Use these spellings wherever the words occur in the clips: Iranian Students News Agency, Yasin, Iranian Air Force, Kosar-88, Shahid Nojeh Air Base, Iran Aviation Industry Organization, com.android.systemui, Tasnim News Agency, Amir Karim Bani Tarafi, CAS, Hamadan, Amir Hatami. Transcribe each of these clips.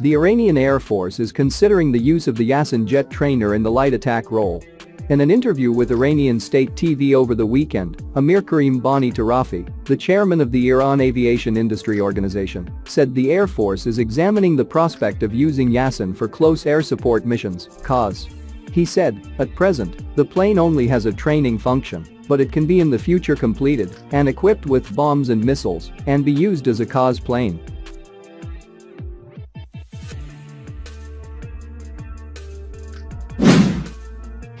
The Iranian Air Force is considering the use of the Yasin jet trainer in the light attack role. In an interview with Iranian state TV over the weekend, Amir Karim Bani Tarafi, the chairman of the Iran Aviation Industry Organization, said the Air Force is examining the prospect of using Yasin for close air support missions, CAS. He said, "At present, the plane only has a training function, but it can be in the future completed and equipped with bombs and missiles and be used as a CAS plane."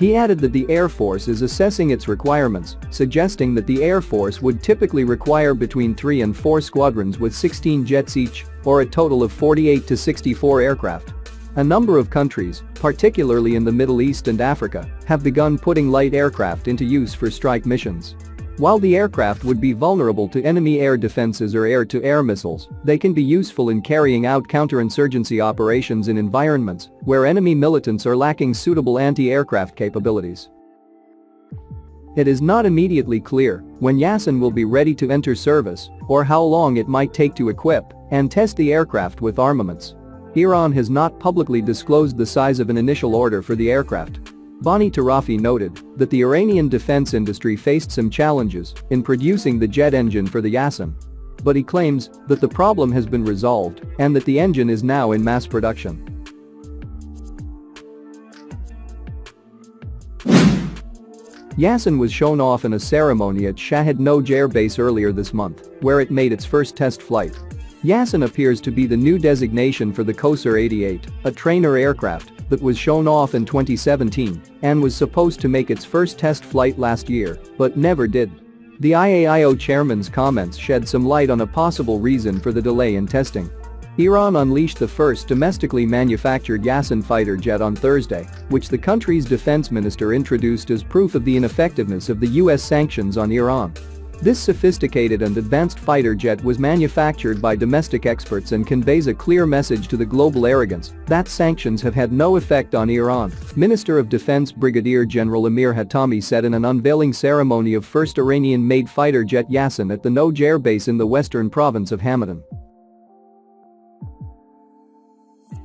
He added that the Air Force is assessing its requirements, suggesting that the Air Force would typically require between 3 and 4 squadrons with 16 jets each, or a total of 48 to 64 aircraft. A number of countries, particularly in the Middle East and Africa, have begun putting light aircraft into use for strike missions. While the aircraft would be vulnerable to enemy air defenses or air-to-air missiles, they can be useful in carrying out counterinsurgency operations in environments where enemy militants are lacking suitable anti-aircraft capabilities. It is not immediately clear when Yasin will be ready to enter service or how long it might take to equip and test the aircraft with armaments. Iran has not publicly disclosed the size of an initial order for the aircraft. Bani Tarafi noted that the Iranian defense industry faced some challenges in producing the jet engine for the Yasin. But he claims that the problem has been resolved and that the engine is now in mass production. Yasin was shown off in a ceremony at Shahid Nojeh Air Base earlier this month, where it made its first test flight. Yasin appears to be the new designation for the Kosar-88, a trainer aircraft that was shown off in 2017 and was supposed to make its first test flight last year, but never did. The IAIO chairman's comments shed some light on a possible reason for the delay in testing. Iran unleashed the first domestically manufactured Yasin fighter jet on Thursday, which the country's defense minister introduced as proof of the ineffectiveness of the U.S. sanctions on Iran. This sophisticated and advanced fighter jet was manufactured by domestic experts and conveys a clear message to the global arrogance that sanctions have had no effect on Iran, Minister of Defense Brigadier General Amir Hatami said in an unveiling ceremony of first Iranian-made fighter jet Yasin at the Nojeh Air Base in the western province of Hamadan.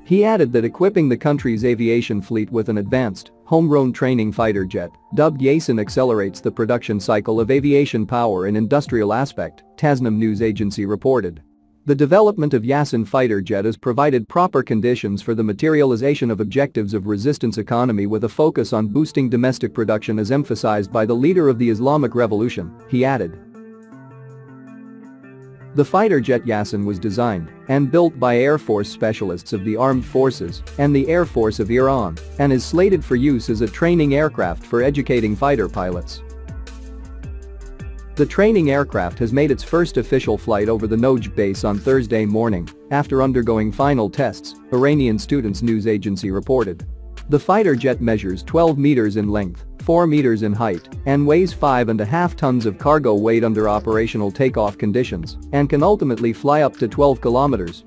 He added that equipping the country's aviation fleet with an advanced, homegrown training fighter jet, dubbed Yasin, accelerates the production cycle of aviation power and industrial aspect, Tasnim News Agency reported. The development of Yasin fighter jet has provided proper conditions for the materialization of objectives of resistance economy with a focus on boosting domestic production as emphasized by the leader of the Islamic Revolution, he added. The fighter jet Yasin was designed and built by Air Force specialists of the Armed Forces and the Air Force of Iran and is slated for use as a training aircraft for educating fighter pilots. The training aircraft has made its first official flight over the Nojeh base on Thursday morning after undergoing final tests, Iranian Students News Agency reported. The fighter jet measures 12 meters in length, 4 meters in height, and weighs 5.5 tons of cargo weight under operational takeoff conditions, and can ultimately fly up to 12 kilometers.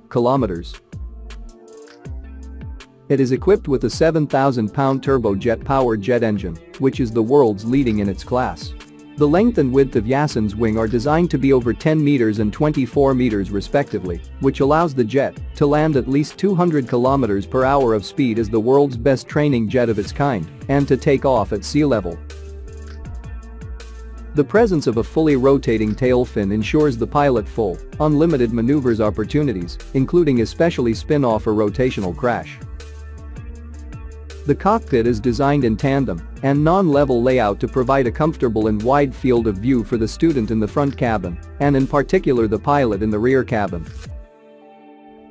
It is equipped with a 7,000-pound turbojet-powered jet engine, which is the world's leading in its class. The length and width of Yasin's wing are designed to be over 10 meters and 24 meters respectively, which allows the jet to land at least 200 kilometers per hour of speed as the world's best training jet of its kind and to take off at sea level. The presence of a fully rotating tail fin ensures the pilot full, unlimited maneuvers opportunities, including especially spin-off or rotational crash. The cockpit is designed in tandem and non-level layout to provide a comfortable and wide field of view for the student in the front cabin, and in particular the pilot in the rear cabin.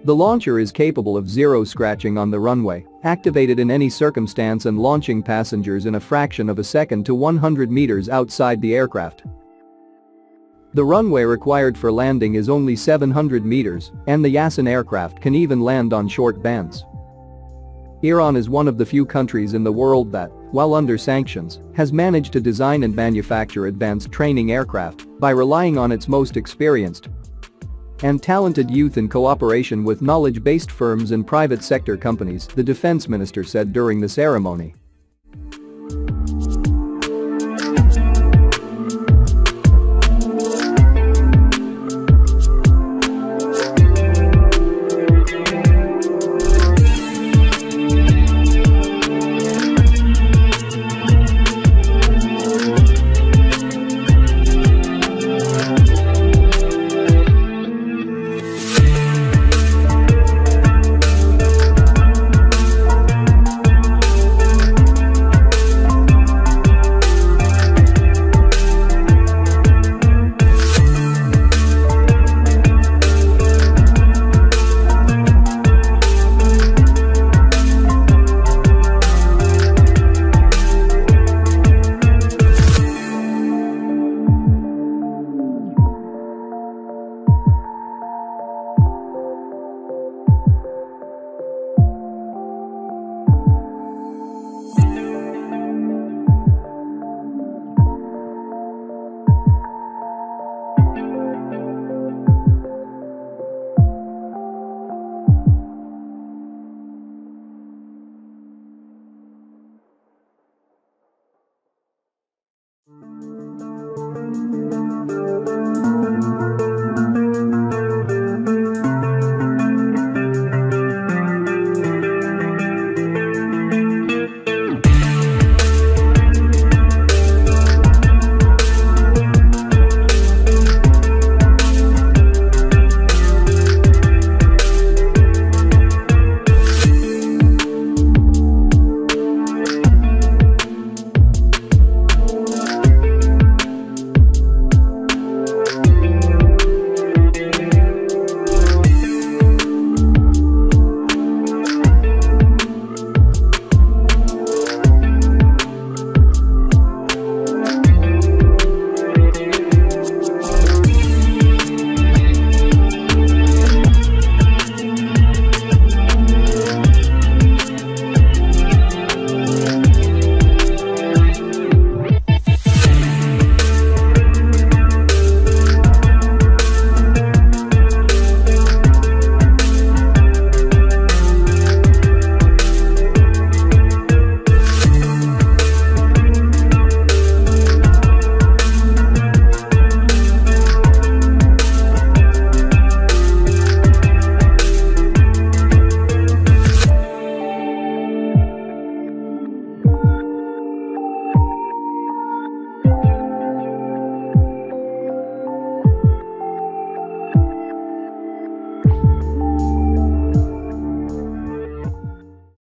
The launcher is capable of zero scratching on the runway, activated in any circumstance and launching passengers in a fraction of a second to 100 meters outside the aircraft. The runway required for landing is only 700 meters, and the Yasin aircraft can even land on short bands. Iran is one of the few countries in the world that, while under sanctions, has managed to design and manufacture advanced training aircraft by relying on its most experienced and talented youth in cooperation with knowledge-based firms and private sector companies, the defense minister said during the ceremony.